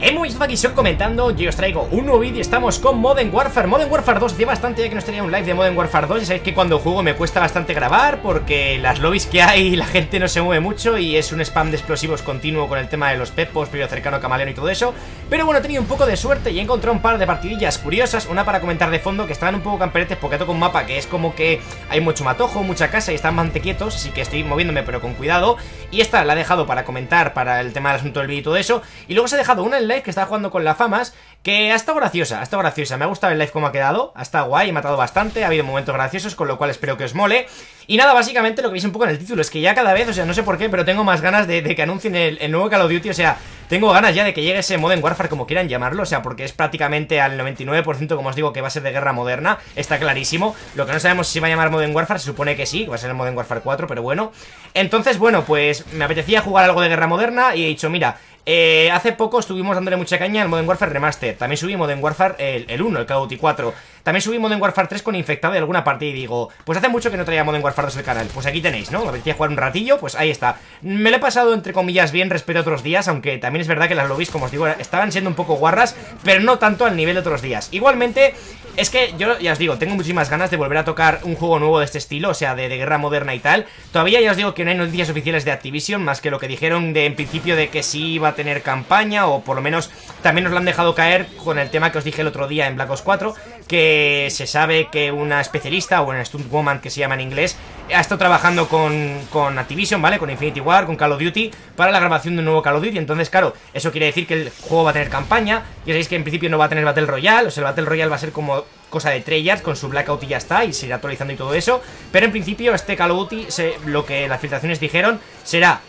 Hemos estado aquí comentando, yo os traigo un nuevo vídeo. Estamos con Modern Warfare 2. Hace bastante ya que no tenía un live de Modern Warfare 2. Ya sabéis que cuando juego me cuesta bastante grabar porque las lobbies que hay, la gente no se mueve mucho y es un spam de explosivos continuo con el tema de los pepos, periodo cercano, camaleón y todo eso. Pero bueno, he tenido un poco de suerte y he encontrado un par de partidillas curiosas. Una para comentar de fondo que estaban un poco camperetes porque toco un mapa que es como que hay mucho matojo, mucha casa y están bastante quietos. Así que estoy moviéndome pero con cuidado. Y esta la he dejado para comentar, para el tema del asunto del vídeo y todo eso. Y luego os he dejado una en live que estaba jugando con la Famas, que ha estado graciosa, me ha gustado el live como ha quedado, ha estado guay, he matado bastante, ha habido momentos graciosos, con lo cual espero que os mole. Y nada, básicamente lo que veis un poco en el título es que ya cada vez, o sea, no sé por qué, pero tengo más ganas de que anuncien el nuevo Call of Duty, o sea, tengo ganas ya de que llegue ese Modern Warfare, como quieran llamarlo, o sea, porque es prácticamente al 99%, como os digo, que va a ser de guerra moderna, está clarísimo. Lo que no sabemos si va a llamar Modern Warfare, se supone que sí, va a ser el Modern Warfare 4, pero bueno. Entonces, bueno, pues me apetecía jugar algo de guerra moderna y he dicho, mira, hace poco estuvimos dándole mucha caña al Modern Warfare Remastered. También subí Modern Warfare el 1, el Call of Duty 4. También subí Modern Warfare 3 con infectado de alguna partida. Y digo, pues hace mucho que no traía Modern Warfare 2 el canal. Pues aquí tenéis, ¿no? Me apetecía jugar un ratillo, pues ahí está. Me lo he pasado, entre comillas, bien respecto a otros días. Aunque también es verdad que las lobbies, como os digo, estaban siendo un poco guarras, pero no tanto al nivel de otros días. Igualmente, es que yo, ya os digo, tengo muchísimas ganas de volver a tocar un juego nuevo de este estilo, o sea, de guerra moderna y tal. Todavía ya os digo que no hay noticias oficiales de Activision, más que lo que dijeron en principio de que sí iba a tener campaña, o por lo menos también nos lo han dejado caer con el tema que os dije el otro día en Black Ops 4, que se sabe que una especialista o una stuntwoman que se llama en inglés ha estado trabajando con Activision, ¿vale? Con Infinity War, con Call of Duty, para la grabación de un nuevo Call of Duty. Entonces, claro, eso quiere decir que el juego va a tener campaña. Ya sabéis que en principio no va a tener Battle Royale, o sea, el Battle Royale va a ser como cosa de Treyarch con su Blackout y ya está, y se irá actualizando y todo eso. Pero en principio este Call of Duty, lo que las filtraciones dijeron, será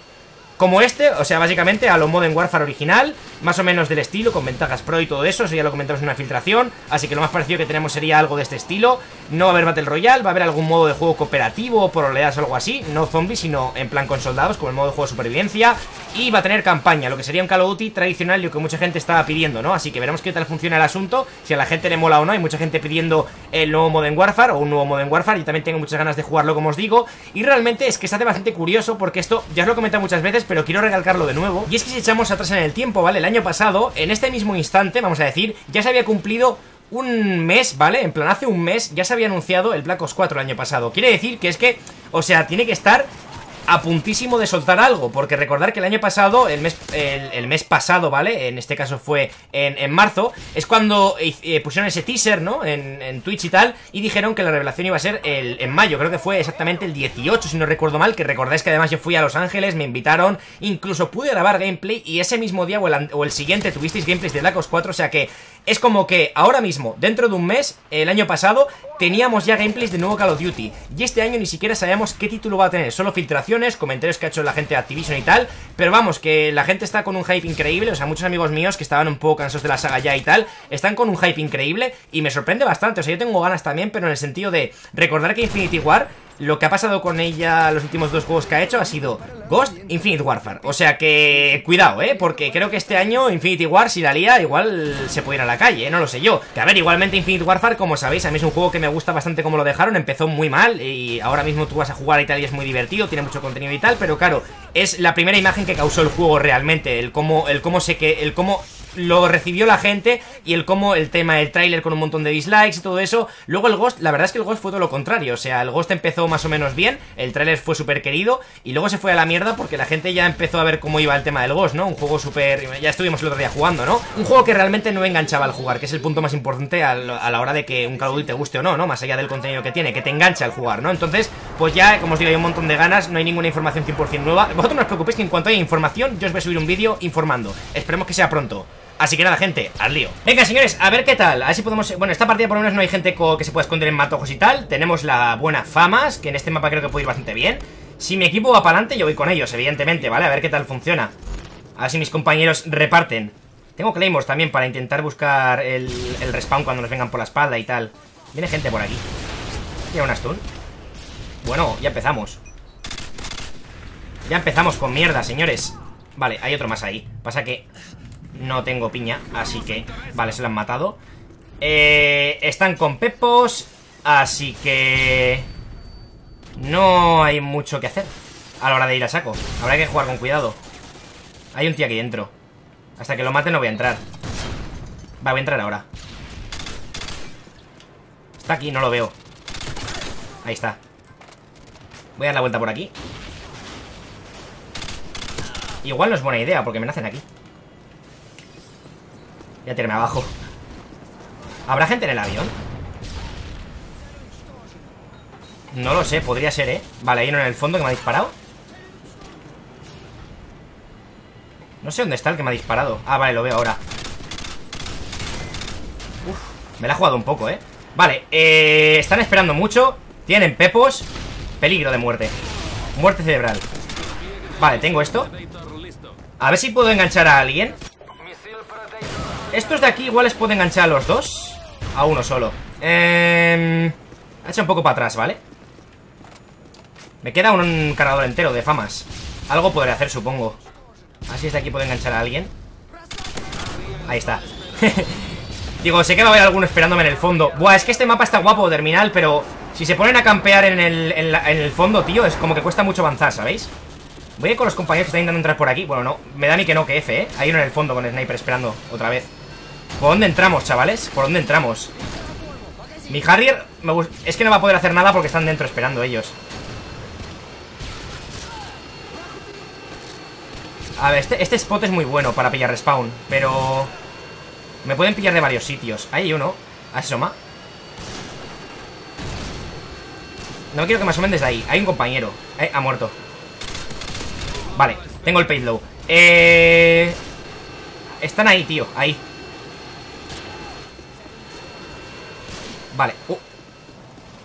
como este, o sea, básicamente a lo Modern Warfare original, más o menos del estilo, con ventajas pro y todo eso, eso ya lo comentamos en una filtración, así que lo más parecido que tenemos sería algo de este estilo. No va a haber Battle Royale, va a haber algún modo de juego cooperativo o por oleadas o algo así, no zombies, sino en plan con soldados, como el modo de juego de supervivencia, y va a tener campaña, lo que sería un Call of Duty tradicional y lo que mucha gente estaba pidiendo, ¿no? Así que veremos qué tal funciona el asunto, si a la gente le mola o no. Hay mucha gente pidiendo el nuevo Modern Warfare o un nuevo Modern Warfare, yo también tengo muchas ganas de jugarlo, como os digo, y realmente es que se hace bastante curioso porque esto, ya os lo he comentado muchas veces, pero quiero recalcarlo de nuevo. Y es que si echamos atrás en el tiempo, ¿vale? El año pasado, en este mismo instante, vamos a decir, ya se había cumplido un mes, ¿vale? En plan, hace un mes ya se había anunciado el Black Ops 4 el año pasado. Quiere decir que es que, o sea, tiene que estar a puntísimo de soltar algo, porque recordar que el año pasado, el mes pasado, ¿vale? En este caso fue en marzo, es cuando pusieron ese teaser, ¿no? En Twitch y tal, y dijeron que la revelación iba a ser en mayo, creo que fue exactamente el 18, si no recuerdo mal, que recordáis que además yo fui a Los Ángeles, me invitaron, incluso pude grabar gameplay, y ese mismo día o el siguiente tuvisteis gameplays de Black Ops 4, o sea que es como que ahora mismo, dentro de un mes, el año pasado, teníamos ya gameplays de nuevo Call of Duty, y este año ni siquiera sabemos qué título va a tener, solo filtraciones, comentarios que ha hecho la gente de Activision y tal. Pero vamos, que la gente está con un hype increíble. O sea, muchos amigos míos que estaban un poco cansados de la saga ya y tal, están con un hype increíble y me sorprende bastante. O sea, yo tengo ganas también, pero en el sentido de recordar que Infinity War, lo que ha pasado con ella, los últimos dos juegos que ha hecho ha sido Ghost, Infinite Warfare. O sea que, cuidado, porque creo que este año Infinity War, si la lía, igual se puede ir a la calle, no lo sé yo. Que a ver, igualmente Infinite Warfare, como sabéis, a mí es un juego que me gusta bastante como lo dejaron. Empezó muy mal y ahora mismo tú vas a jugar y tal y es muy divertido, tiene mucho contenido y tal. Pero claro, es la primera imagen que causó el juego realmente, el cómo lo recibió la gente y el cómo el tema del tráiler con un montón de dislikes y todo eso. Luego el Ghost, la verdad es que el Ghost fue todo lo contrario, o sea, el Ghost empezó más o menos bien, el tráiler fue súper querido y luego se fue a la mierda porque la gente ya empezó a ver cómo iba el tema del Ghost, ¿no? Un juego súper, ya estuvimos el otro día jugando, ¿no? Un juego que realmente no enganchaba al jugar, que es el punto más importante a la hora de que un Call of Duty te guste o no, ¿no? Más allá del contenido que tiene, que te engancha al jugar, ¿no? Entonces, pues ya, como os digo, hay un montón de ganas, no hay ninguna información 100% nueva. Vosotros no os preocupéis que en cuanto haya información yo os voy a subir un vídeo informando, esperemos que sea pronto. Así que nada, gente, al lío. Venga, señores, a ver qué tal, a ver si podemos... Bueno, esta partida por lo menos no hay gente que se pueda esconder en matojos y tal. Tenemos la buena Famas, que en este mapa creo que puede ir bastante bien. Si mi equipo va para adelante, yo voy con ellos, evidentemente, ¿vale? A ver qué tal funciona. A ver si mis compañeros reparten. Tengo Claymore también para intentar buscar el respawn cuando nos vengan por la espalda y tal. Viene gente por aquí. Tiene una stun. Bueno, ya empezamos. Ya empezamos con mierda, señores. Vale, hay otro más ahí. Pasa que... no tengo piña, así que... vale, se lo han matado. Están con pepos, así que... no hay mucho que hacer a la hora de ir a saco. Habrá que jugar con cuidado. Hay un tío aquí dentro. Hasta que lo mate no voy a entrar. Va, voy a entrar ahora. Está aquí, no lo veo. Ahí está. Voy a dar la vuelta por aquí. Igual no es buena idea, porque me nacen aquí. Voy a tirarme abajo. ¿Habrá gente en el avión? No lo sé, podría ser, ¿eh? Vale, hay uno en el fondo que me ha disparado. No sé dónde está el que me ha disparado. Ah, vale, lo veo ahora. Uf, me la ha jugado un poco, ¿eh? Vale, están esperando mucho. Tienen pepos. Peligro de muerte. Muerte cerebral. Vale, tengo esto. A ver si puedo enganchar a alguien. Estos de aquí igual les puedo enganchar a los dos. A uno solo. Echa un poco para atrás, ¿vale? Me queda un cargador entero de famas. Algo podré hacer, supongo. Así es, de aquí puedo enganchar a alguien. Ahí está. Digo, sé que va a haber alguno esperándome en el fondo. Buah, es que este mapa está guapo, Terminal, pero si se ponen a campear en el fondo, tío, es como que cuesta mucho avanzar, ¿sabéis? Voy a ir con los compañeros que están intentando entrar por aquí. Bueno, no, me da ni que no, que F, ¿eh? Hay uno en el fondo con el sniper esperando otra vez. ¿Por dónde entramos, chavales? ¿Por dónde entramos? Mi Harrier me gusta. Es que no va a poder hacer nada porque están dentro esperando ellos. A ver, este spot es muy bueno para pillar respawn, pero me pueden pillar de varios sitios. Ahí hay uno. Asoma. No quiero que me asomen desde ahí. Hay un compañero. Ha muerto. Vale, tengo el payload. Están ahí, tío. Ahí. Vale.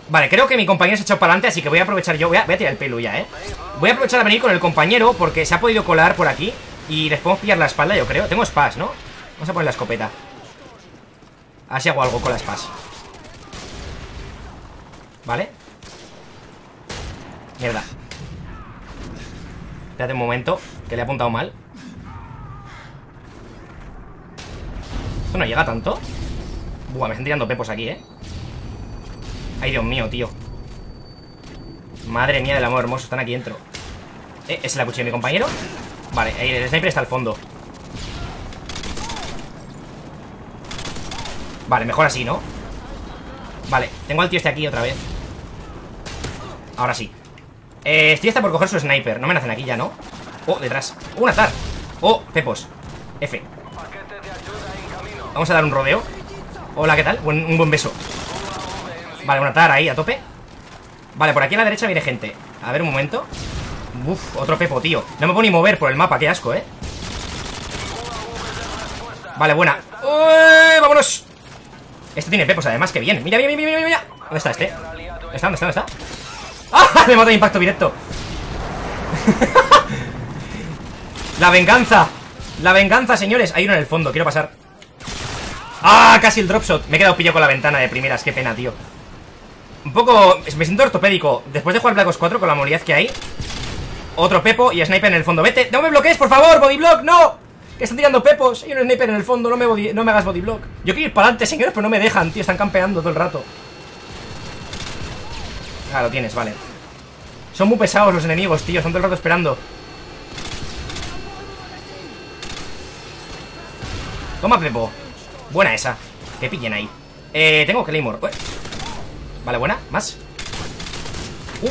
Vale, creo que mi compañero se ha echado para adelante, así que voy a aprovechar yo. Voy a tirar el payload ya, ¿eh? Voy a aprovechar a venir con el compañero porque se ha podido colar por aquí y les podemos pillar la espalda, yo creo. Tengo SPAS, ¿no? Vamos a poner la escopeta. Así hago algo con la SPAS. Vale. Mierda. Espérate un momento, que le he apuntado mal. Esto no llega tanto. Buah, me están tirando pepos aquí, ¿eh? Ay, Dios mío, tío. Madre mía del amor hermoso, están aquí dentro. ¿Es la cuchilla de mi compañero? Vale, ahí el sniper está al fondo. Vale, mejor así, ¿no? Vale, tengo al tío este aquí otra vez. Ahora sí. Este está por coger su sniper. No me nacen aquí ya, ¿no? Oh, detrás. Un azar. Oh, pepos. F. Vamos a dar un rodeo. Hola, ¿qué tal? Un buen beso. Vale, una tara ahí, a tope. Vale, por aquí a la derecha viene gente. A ver, un momento. Uf, otro pepo, tío. No me puedo ni mover por el mapa, qué asco, ¿eh? Vale, buena. ¡Uy! ¡Vámonos! Este tiene pepos, además, que bien. Mira, mira, mira, mira. ¿Dónde está este? ¿Dónde está? ¡Ah! Le mato de impacto directo. La venganza. La venganza, señores. Hay uno en el fondo, quiero pasar. ¡Ah! Casi el dropshot. Me he quedado pillado con la ventana de primeras, qué pena, tío. Un poco... me siento ortopédico. Después de jugar Black Ops 4 con la movilidad que hay. Otro pepo y sniper en el fondo. ¡Vete! ¡No me bloquees, por favor! ¡Bodyblock! ¡No! Que están tirando pepos. Hay un sniper en el fondo. No me hagas bodyblock. Yo quiero ir para adelante, señores, pero no me dejan, tío. Están campeando todo el rato. Ah, lo tienes, vale. Son muy pesados los enemigos, tío. Están todo el rato esperando. Toma, pepo. Buena esa. Que pillen ahí. Tengo Claymore. Vale, buena, más.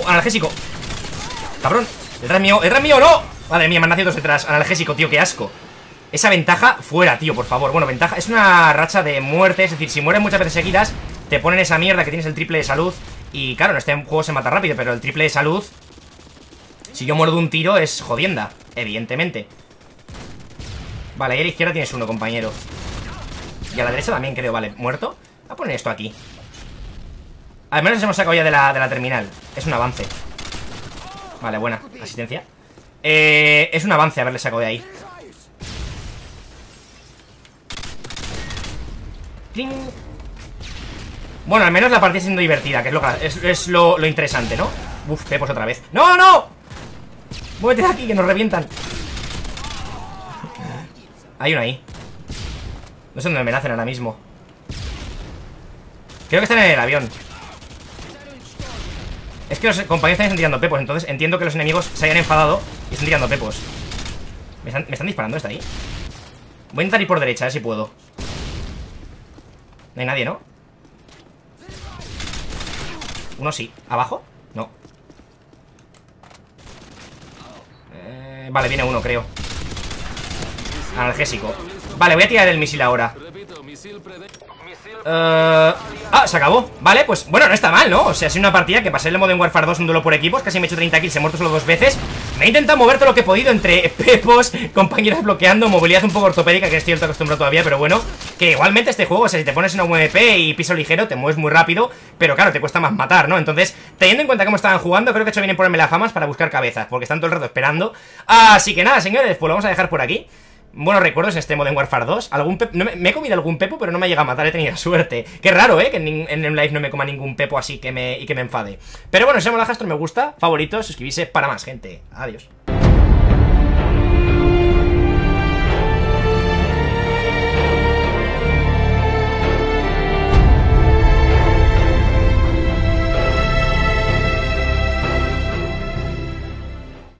Analgésico. Cabrón, detrás mío, no. Madre mía, me han nacido dos detrás. Analgésico, tío, qué asco. Esa ventaja, fuera, tío, por favor. Bueno, ventaja, es una racha de muerte. Es decir, si mueres muchas veces seguidas, te ponen esa mierda que tienes el triple de salud. Y claro, en este juego se mata rápido, pero el triple de salud, si yo muerdo un tiro, es jodienda, evidentemente. Vale, ahí a la izquierda tienes uno, compañero. Y a la derecha también, creo, vale, muerto. Voy a poner esto aquí. Al menos nos hemos sacado ya de la terminal. Es un avance. Vale, buena asistencia. Es un avance haberle sacado de ahí. ¡Cling! Bueno, al menos la partida está siendo divertida, que es lo interesante, ¿no? Uf, pepos otra vez. ¡No, no! Muévete de aquí, que nos revientan. Hay uno ahí. No sé dónde me nacen ahora mismo. Creo que están en el avión. Es que los compañeros están tirando pepos, entonces entiendo que los enemigos se hayan enfadado y están tirando pepos. ¿Me están disparando? ¿Está ahí? Voy a intentar ir por derecha, a ver si puedo. No hay nadie, ¿no? Uno sí. ¿Abajo? No. Vale, viene uno, creo. Analgésico. Vale, voy a tirar el misil ahora. Ah, se acabó. Vale, pues bueno, no está mal, ¿no? O sea, ha sido una partida que pasé el Modern Warfare 2 un duelo por equipos. Casi me he hecho 30 kills, he muerto solo 2 veces. Me he intentado mover todo lo que he podido entre pepos, compañeros bloqueando, movilidad un poco ortopédica, que estoy acostumbrado todavía, pero bueno. Que igualmente este juego, o sea, si te pones en una UMP y piso ligero, te mueves muy rápido, pero claro, te cuesta más matar, ¿no? Entonces, teniendo en cuenta cómo estaban jugando, creo que he hecho bien en ponerme las famas para buscar cabezas, porque están todo el rato esperando. Así que nada, señores, pues lo vamos a dejar por aquí. Buenos recuerdos en este Modern Warfare 2. ¿Algún pepo? No, me he comido algún pepo, pero no me ha llegado a matar, he tenido suerte. Qué raro, ¿eh? Que en un live no me coma ningún pepo así que me enfade. Pero bueno, si os mola, me gusta, favoritos, suscribirse para más, gente. Adiós.